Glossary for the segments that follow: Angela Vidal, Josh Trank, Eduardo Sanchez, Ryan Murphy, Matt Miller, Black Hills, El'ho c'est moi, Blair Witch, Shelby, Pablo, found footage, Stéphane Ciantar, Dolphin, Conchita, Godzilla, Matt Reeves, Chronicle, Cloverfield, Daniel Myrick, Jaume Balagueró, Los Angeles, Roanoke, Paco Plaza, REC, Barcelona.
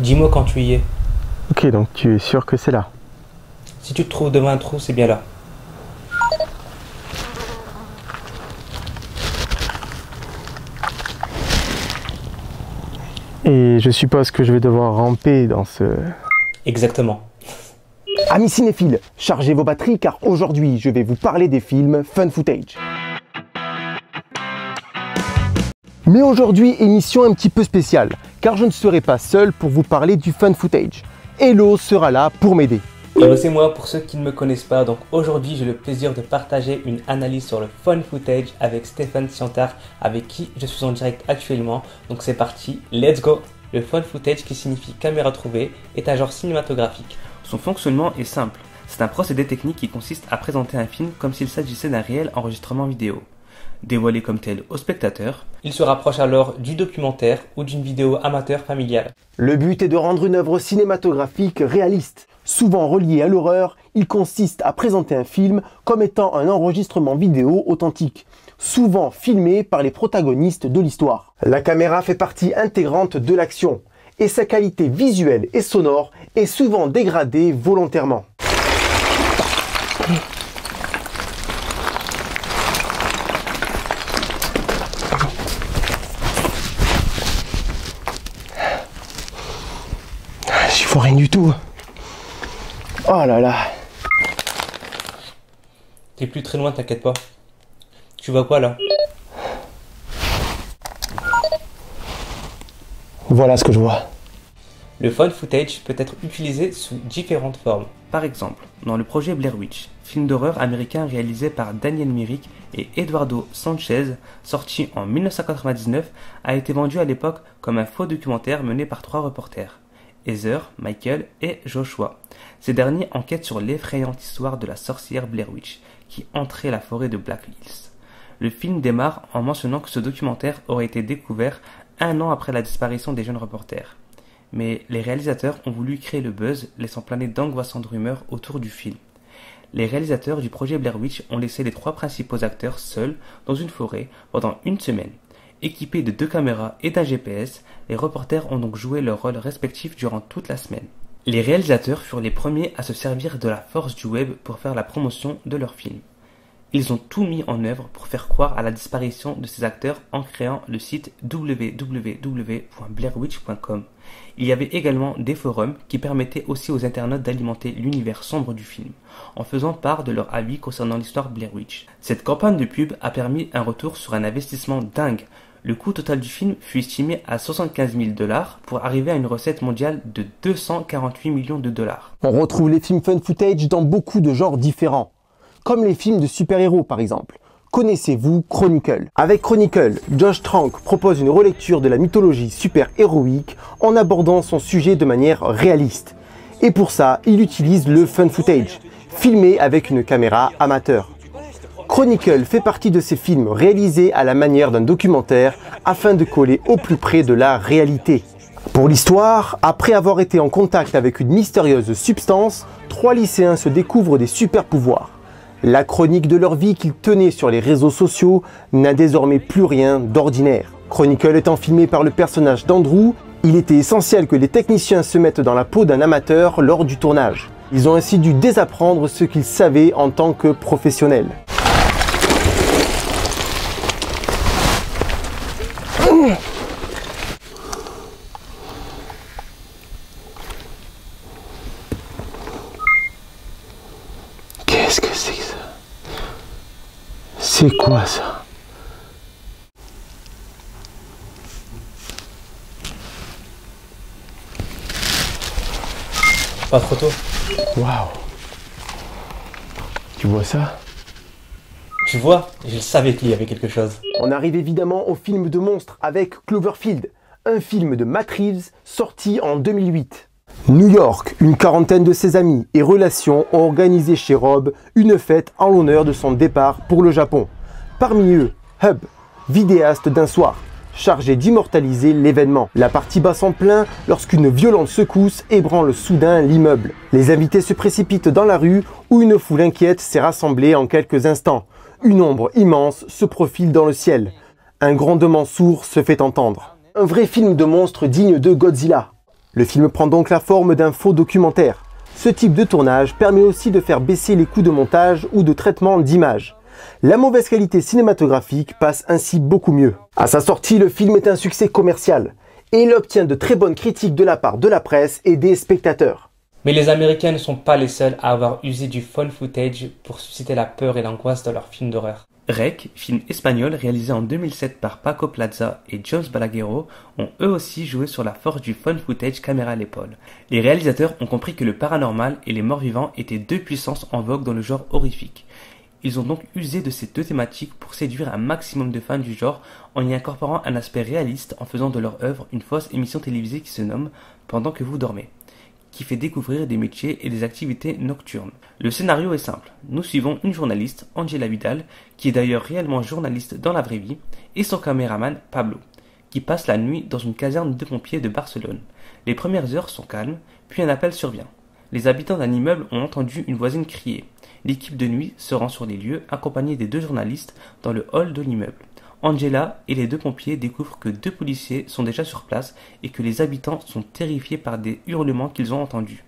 Dis-moi quand tu y es. Ok, donc tu es sûr que c'est là? Si tu te trouves devant un trou, c'est bien là. Et je suppose que je vais devoir ramper dans ce... Exactement. Amis cinéphiles, chargez vos batteries car aujourd'hui, je vais vous parler des films Fun Footage. Mais aujourd'hui, émission un petit peu spéciale, car je ne serai pas seul pour vous parler du Fun Footage. El'ho sera là pour m'aider. El'ho c'est moi pour ceux qui ne me connaissent pas, donc aujourd'hui j'ai le plaisir de partager une analyse sur le Fun Footage avec Stéphane Ciantar, avec qui je suis en direct actuellement, donc c'est parti, let's go. Le Fun Footage, qui signifie caméra trouvée, est un genre cinématographique. Son fonctionnement est simple, c'est un procédé technique qui consiste à présenter un film comme s'il s'agissait d'un réel enregistrement vidéo. Dévoilé comme tel au spectateur, il se rapproche alors du documentaire ou d'une vidéo amateur familiale. Le but est de rendre une œuvre cinématographique réaliste. Souvent reliée à l'horreur, il consiste à présenter un film comme étant un enregistrement vidéo authentique, souvent filmé par les protagonistes de l'histoire. La caméra fait partie intégrante de l'action, et sa qualité visuelle et sonore est souvent dégradée volontairement. Faut rien du tout. Oh là là. T'es plus très loin, t'inquiète pas. Tu vois quoi là? Voilà ce que je vois. Le Fun Footage peut être utilisé sous différentes formes. Par exemple, dans le projet Blair Witch, film d'horreur américain réalisé par Daniel Myrick et Eduardo Sanchez, sorti en 1999, a été vendu à l'époque comme un faux documentaire mené par 3 reporters. Heather, Michael et Joshua. Ces derniers enquêtent sur l'effrayante histoire de la sorcière Blair Witch qui entrait la forêt de Black Hills. Le film démarre en mentionnant que ce documentaire aurait été découvert 1 an après la disparition des jeunes reporters. Mais les réalisateurs ont voulu créer le buzz, laissant planer d'angoissantes rumeurs autour du film. Les réalisateurs du projet Blair Witch ont laissé les 3 principaux acteurs seuls dans une forêt pendant 1 semaine. Équipés de 2 caméras et d'un GPS, les reporters ont donc joué leur rôle respectif durant toute la semaine. Les réalisateurs furent les premiers à se servir de la force du web pour faire la promotion de leur film. Ils ont tout mis en œuvre pour faire croire à la disparition de ces acteurs en créant le site www.blairwitch.com. Il y avait également des forums qui permettaient aussi aux internautes d'alimenter l'univers sombre du film, en faisant part de leur avis concernant l'histoire Blair Witch. Cette campagne de pub a permis un retour sur un investissement dingue. Le coût total du film fut estimé à 75 000 $ pour arriver à une recette mondiale de 248 millions $. On retrouve les films Fun Footage dans beaucoup de genres différents, comme les films de super-héros par exemple. Connaissez-vous Chronicle? Avec Chronicle, Josh Trank propose une relecture de la mythologie super-héroïque en abordant son sujet de manière réaliste. Et pour ça, il utilise le Fun Footage, filmé avec une caméra amateur. Chronicle fait partie de ces films réalisés à la manière d'un documentaire afin de coller au plus près de la réalité. Pour l'histoire, après avoir été en contact avec une mystérieuse substance, 3 lycéens se découvrent des super pouvoirs. La chronique de leur vie qu'ils tenaient sur les réseaux sociaux n'a désormais plus rien d'ordinaire. Chronicle étant filmé par le personnage d'Andrew, il était essentiel que les techniciens se mettent dans la peau d'un amateur lors du tournage. Ils ont ainsi dû désapprendre ce qu'ils savaient en tant que professionnels. Qu'est-ce que c'est que ça? C'est quoi ça? Pas trop tôt. Waouh! Tu vois ça? Tu vois, je savais qu'il y avait quelque chose. On arrive évidemment au film de monstre avec Cloverfield, un film de Matt Reeves sorti en 2008. New York, une quarantaine de ses amis et relations ont organisé chez Rob une fête en l'honneur de son départ pour le Japon. Parmi eux, Hub, vidéaste d'un soir, chargé d'immortaliser l'événement. La partie bat son plein lorsqu'une violente secousse ébranle soudain l'immeuble. Les invités se précipitent dans la rue où une foule inquiète s'est rassemblée en quelques instants. Une ombre immense se profile dans le ciel. Un grondement sourd se fait entendre. Un vrai film de monstre digne de Godzilla. Le film prend donc la forme d'un faux documentaire. Ce type de tournage permet aussi de faire baisser les coûts de montage ou de traitement d'image. La mauvaise qualité cinématographique passe ainsi beaucoup mieux. À sa sortie, le film est un succès commercial et il obtient de très bonnes critiques de la part de la presse et des spectateurs. Mais les Américains ne sont pas les seuls à avoir usé du found footage pour susciter la peur et l'angoisse dans leurs films d'horreur. REC, film espagnol réalisé en 2007 par Paco Plaza et Jaume Balagueró, ont eux aussi joué sur la force du found footage caméra à l'épaule. Les réalisateurs ont compris que le paranormal et les morts-vivants étaient deux puissances en vogue dans le genre horrifique. Ils ont donc usé de ces deux thématiques pour séduire un maximum de fans du genre en y incorporant un aspect réaliste en faisant de leur œuvre une fausse émission télévisée qui se nomme « Pendant que vous dormez », qui fait découvrir des métiers et des activités nocturnes. Le scénario est simple. Nous suivons une journaliste, Angela Vidal, qui est d'ailleurs réellement journaliste dans la vraie vie, et son caméraman, Pablo, qui passe la nuit dans une caserne de pompiers de Barcelone. Les premières heures sont calmes, puis un appel survient. Les habitants d'un immeuble ont entendu une voisine crier. L'équipe de nuit se rend sur les lieux, accompagnée des deux journalistes, dans le hall de l'immeuble. Angela et les deux pompiers découvrent que deux policiers sont déjà sur place et que les habitants sont terrifiés par des hurlements qu'ils ont entendus.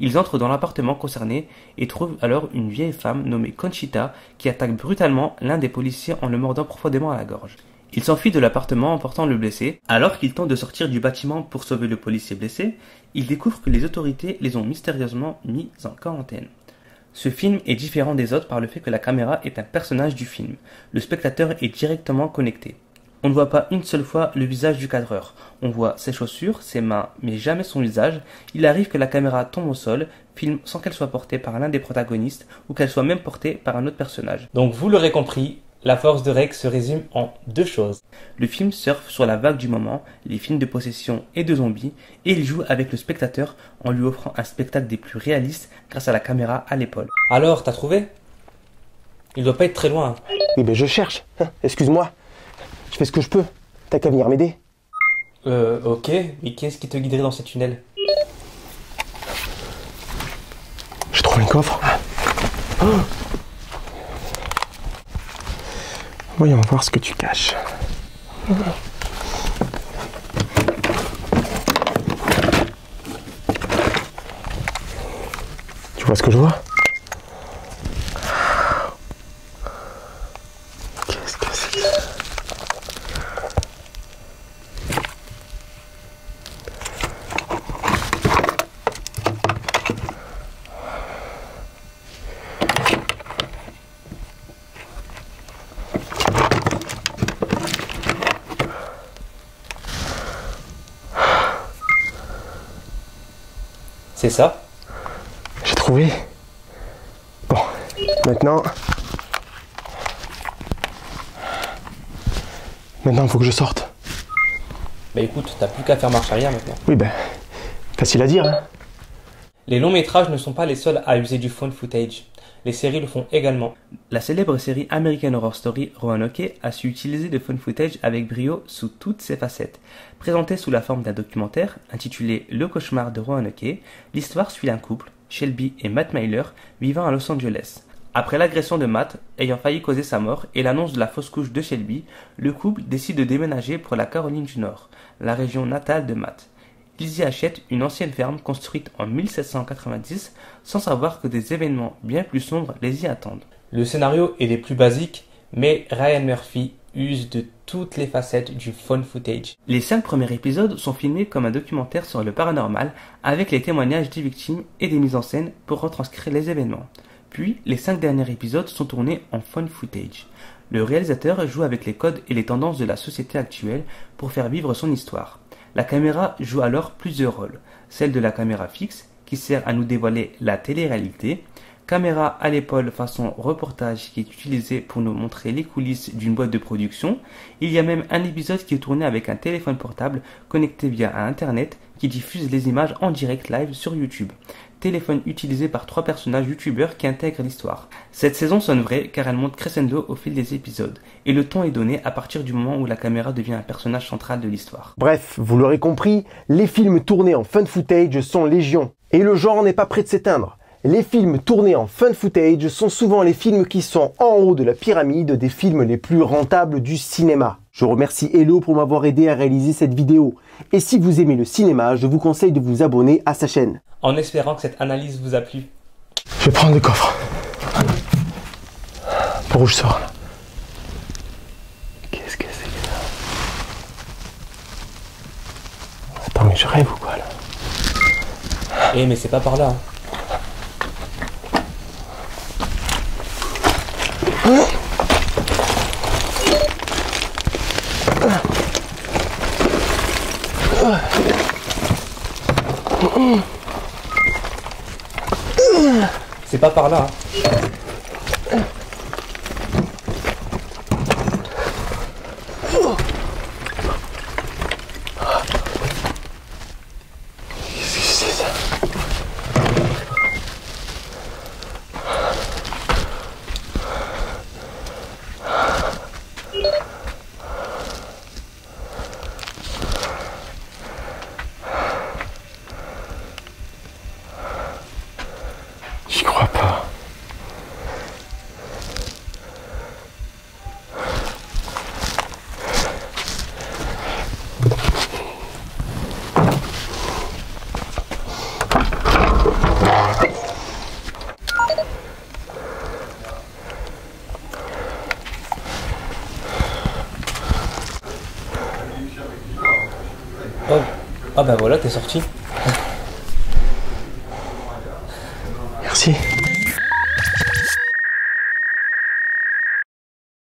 Ils entrent dans l'appartement concerné et trouvent alors une vieille femme nommée Conchita qui attaque brutalement l'un des policiers en le mordant profondément à la gorge. Ils s'enfuient de l'appartement en portant le blessé. Alors qu'ils tentent de sortir du bâtiment pour sauver le policier blessé, ils découvrent que les autorités les ont mystérieusement mis en quarantaine. Ce film est différent des autres par le fait que la caméra est un personnage du film. Le spectateur est directement connecté. On ne voit pas une seule fois le visage du cadreur. On voit ses chaussures, ses mains, mais jamais son visage. Il arrive que la caméra tombe au sol, filme sans qu'elle soit portée par l'un des protagonistes ou qu'elle soit même portée par un autre personnage. Donc vous l'aurez compris, la force de REC se résume en deux choses. Le film surfe sur la vague du moment, les films de possession et de zombies, et il joue avec le spectateur en lui offrant un spectacle des plus réalistes grâce à la caméra à l'épaule. Alors, t'as trouvé? Il doit pas être très loin. Oui, ben je cherche. Excuse-moi. Je fais ce que je peux. T'as qu'à venir m'aider. Ok. Mais qu'est-ce qui te guiderait dans ces tunnels? J'ai trouvé un coffre. Oh, voyons voir ce que tu caches. Tu vois ce que je vois? Qu'est-ce que c'est que ça? C'est ça? J'ai trouvé. Bon, maintenant... Maintenant, il faut que je sorte. Bah écoute, t'as plus qu'à faire marche arrière maintenant. Oui, bah, facile à dire, hein. Les longs métrages ne sont pas les seuls à user du found footage. Les séries le font également. La célèbre série American Horror Story Roanoke a su utiliser le found footage avec brio sous toutes ses facettes. Présentée sous la forme d'un documentaire intitulé « Le cauchemar de Roanoke », l'histoire suit un couple, Shelby et Matt Miller, vivant à Los Angeles. Après l'agression de Matt, ayant failli causer sa mort, et l'annonce de la fausse couche de Shelby, le couple décide de déménager pour la Caroline du Nord, la région natale de Matt. Ils y achètent une ancienne ferme construite en 1790 sans savoir que des événements bien plus sombres les y attendent. Le scénario est des plus basiques, mais Ryan Murphy use de toutes les facettes du found footage. Les 5 premiers épisodes sont filmés comme un documentaire sur le paranormal avec les témoignages des victimes et des mises en scène pour retranscrire les événements. Puis, les 5 derniers épisodes sont tournés en found footage. Le réalisateur joue avec les codes et les tendances de la société actuelle pour faire vivre son histoire. La caméra joue alors plusieurs rôles, celle de la caméra fixe, qui sert à nous dévoiler la télé-réalité, caméra à l'épaule façon reportage qui est utilisée pour nous montrer les coulisses d'une boîte de production. Il y a même un épisode qui est tourné avec un téléphone portable connecté via Internet qui diffuse les images en direct live sur YouTube. Téléphone utilisé par 3 personnages youtubeurs qui intègrent l'histoire. Cette saison sonne vraie car elle monte crescendo au fil des épisodes et le ton est donné à partir du moment où la caméra devient un personnage central de l'histoire. Bref, vous l'aurez compris, les films tournés en found footage sont légion et le genre n'est pas près de s'éteindre. Les films tournés en found footage sont souvent les films qui sont en haut de la pyramide des films les plus rentables du cinéma. Je remercie El'ho pour m'avoir aidé à réaliser cette vidéo. Et si vous aimez le cinéma, je vous conseille de vous abonner à sa chaîne. En espérant que cette analyse vous a plu. Je vais prendre le coffre. Pour où je sors là. Qu'est-ce que c'est que ça? Attends, mais je rêve ou quoi là? Eh mais c'est pas par là. Hein. C'est pas par là. Ah bah voilà, t'es sorti. Merci.